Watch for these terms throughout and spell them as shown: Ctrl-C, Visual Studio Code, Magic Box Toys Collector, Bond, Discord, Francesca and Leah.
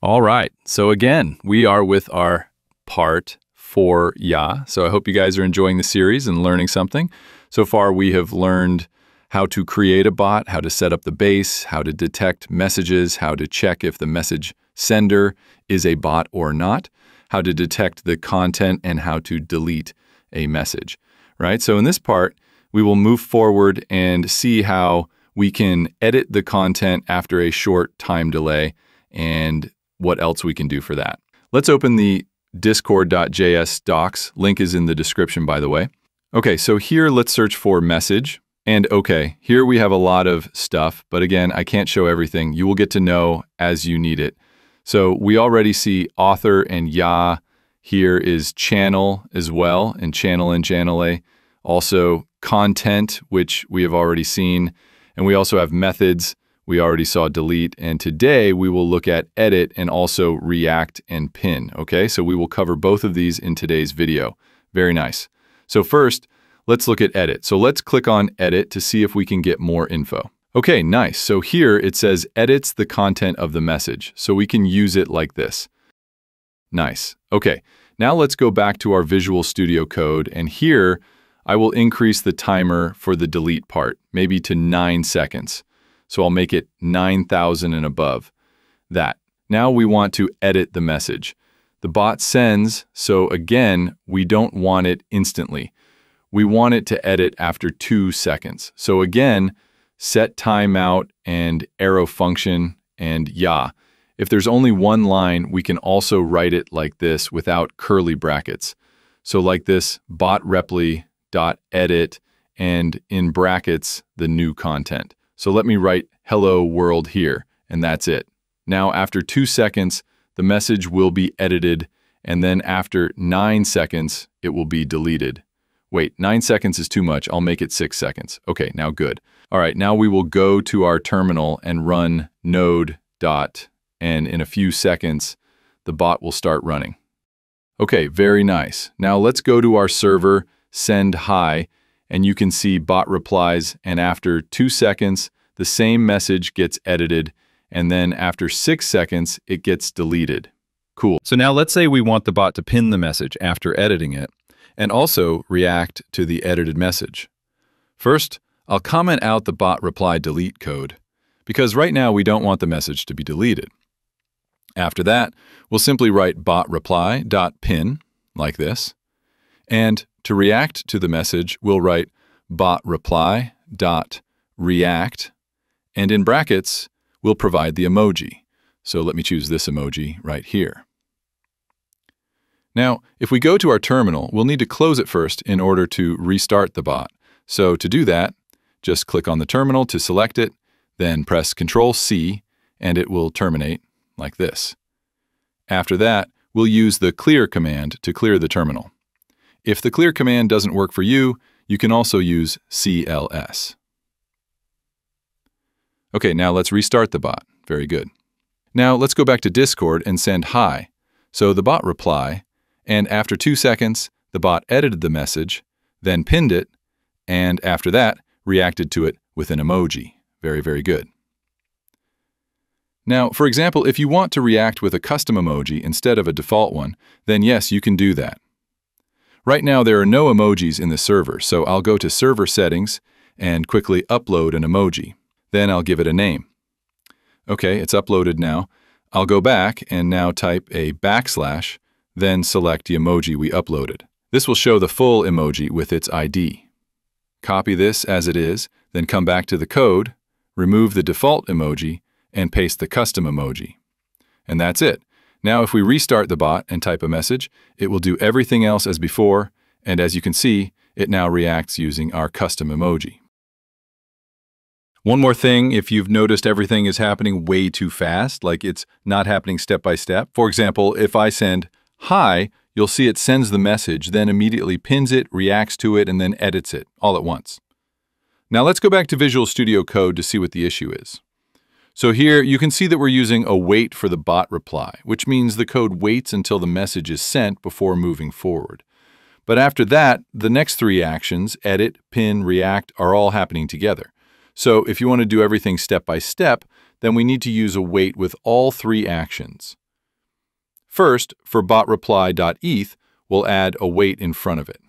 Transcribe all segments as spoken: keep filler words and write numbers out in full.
All right, so again, we are with our part for Ya. So I hope you guys are enjoying the series and learning something. So far, we have learned how to create a bot, how to set up the base, how to detect messages, how to check if the message sender is a bot or not, how to detect the content, and how to delete a message, right? So in this part, we will move forward and see how we can edit the content after a short time delay and what else we can do for that. Let's open the discord dot J S docs. Link is in the description, by the way. Okay, so here let's search for message. And okay, here we have a lot of stuff, but again, I can't show everything. You will get to know as you need it. So we already see author and Ya. Here is channel as well, and channel and channel A. Also content, which we have already seen. And we also have methods. We already saw delete. And today we will look at edit and also react and pin. Okay, so we will cover both of these in today's video. Very nice. So first, let's look at edit. So let's click on edit to see if we can get more info. Okay, nice. So here it says edits the content of the message. So we can use it like this. Nice. Okay, now let's go back to our Visual Studio Code. And here I will increase the timer for the delete part, maybe to nine seconds. So I'll make it nine thousand and above that. Now we want to edit the message. The bot sends, so again, we don't want it instantly. We want it to edit after two seconds. So again, set timeout and arrow function and Ya. If there's only one line, we can also write it like this without curly brackets. So like this, bot reply dot edit and in brackets, the new content. So let me write hello world here, and that's it. Now after two seconds, the message will be edited, and then after nine seconds, it will be deleted. Wait, nine seconds is too much. I'll make it six seconds. Okay, now good. All right, now we will go to our terminal and run node dot, and in a few seconds, the bot will start running. Okay, very nice. Now let's go to our server, send hi, and you can see bot replies, and after two seconds, the same message gets edited, and then after six seconds, it gets deleted. Cool. So now let's say we want the bot to pin the message after editing it, and also react to the edited message. First, I'll comment out the bot reply delete code, because right now we don't want the message to be deleted. After that, we'll simply write bot reply dot pin, like this, and to react to the message, we'll write bot reply dot react, and in brackets, we'll provide the emoji. So let me choose this emoji right here. Now, if we go to our terminal, we'll need to close it first in order to restart the bot. So to do that, just click on the terminal to select it, then press control C, and it will terminate like this. After that, we'll use the clear command to clear the terminal. If the clear command doesn't work for you, you can also use C L S. Okay, now let's restart the bot. Very good. Now let's go back to Discord and send hi. So the bot reply, and after two seconds, the bot edited the message, then pinned it, and after that, reacted to it with an emoji. Very, very good. Now, for example, if you want to react with a custom emoji instead of a default one, then yes, you can do that. Right now, there are no emojis in the server, so I'll go to server settings and quickly upload an emoji. Then I'll give it a name. Okay, it's uploaded now. I'll go back and now type a backslash, then select the emoji we uploaded. This will show the full emoji with its I D. Copy this as it is, then come back to the code, remove the default emoji, and paste the custom emoji. And that's it. Now if we restart the bot and type a message, it will do everything else as before, and as you can see, it now reacts using our custom emoji. One more thing, if you've noticed everything is happening way too fast, like it's not happening step by step. For example, if I send hi, you'll see it sends the message, then immediately pins it, reacts to it, and then edits it all at once. Now let's go back to Visual Studio Code to see what the issue is. So here you can see that we're using a wait for the bot reply, which means the code waits until the message is sent before moving forward. But after that, the next three actions, edit, pin, react, are all happening together. So if you want to do everything step by step, then we need to use a wait with all three actions. First, for botreply.eth, we'll add a wait in front of it.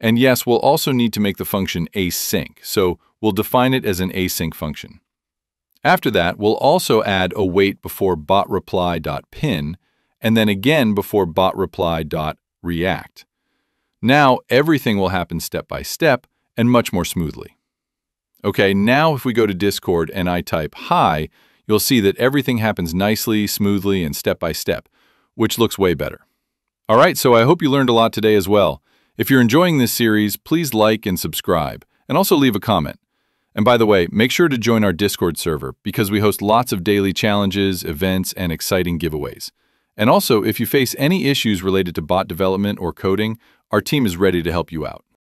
And yes, we'll also need to make the function async, so we'll define it as an async function. After that, we'll also add a wait before botreply.pin, and then again before botreply.react. Now everything will happen step by step and much more smoothly. Okay, now if we go to Discord and I type hi, you'll see that everything happens nicely, smoothly, and step by step, which looks way better. All right, so I hope you learned a lot today as well. If you're enjoying this series, please like and subscribe, and also leave a comment. And by the way, make sure to join our Discord server because we host lots of daily challenges, events, and exciting giveaways. And also, if you face any issues related to bot development or coding, our team is ready to help you out.